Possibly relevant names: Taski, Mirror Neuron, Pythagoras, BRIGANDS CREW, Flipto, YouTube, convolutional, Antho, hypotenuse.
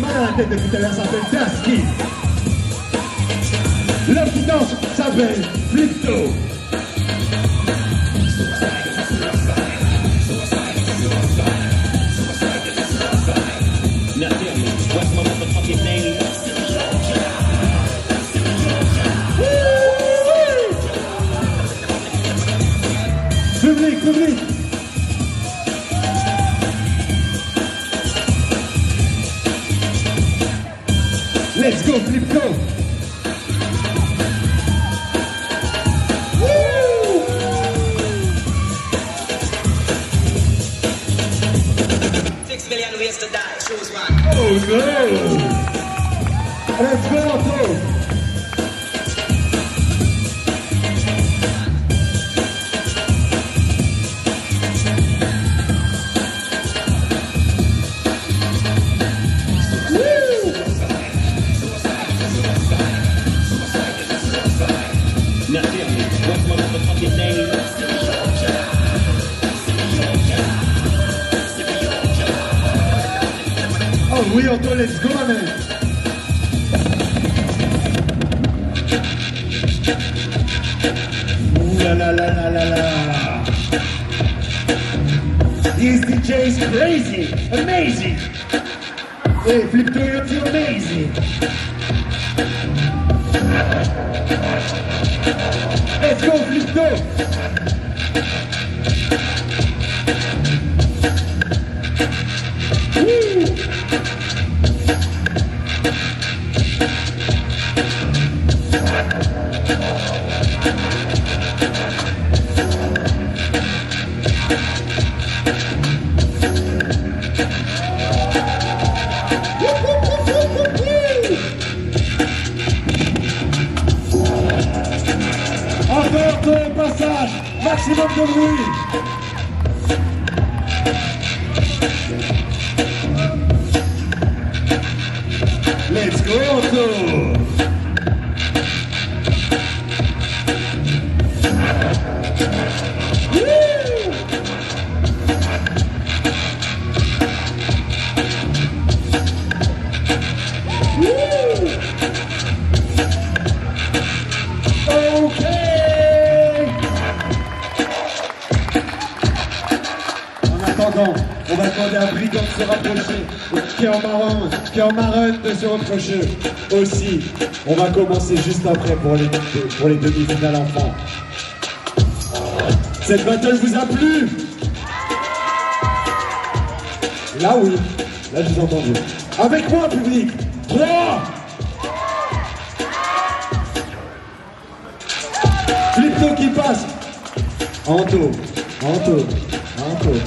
Malade depuis tout à l'heure s'appelle Taski. L'homme qui danse s'appelle Flipto. Public. Let's go, Flipto. $6 million ways to die, choose one. Oh no! Let's go, Antho. Oh oui, Antho, let's go, man. Ooh la la la la la la. This DJ is crazy, amazing. Hey, Flipto, you're amazing. Let's go, Flipto. Antho, passage, maximum de bruit. Let's go, Antho. Woo! Woo! Okay. On va demander à Brigand de se rapprocher, qui est en marronne de se rapprocher aussi. On va commencer juste après pour les demi-finales enfants. Cette battle vous a plu? Là oui, là je vous ai entendu. Avec moi public, 3. Flipto qui passe. Antho, Antho, Antho.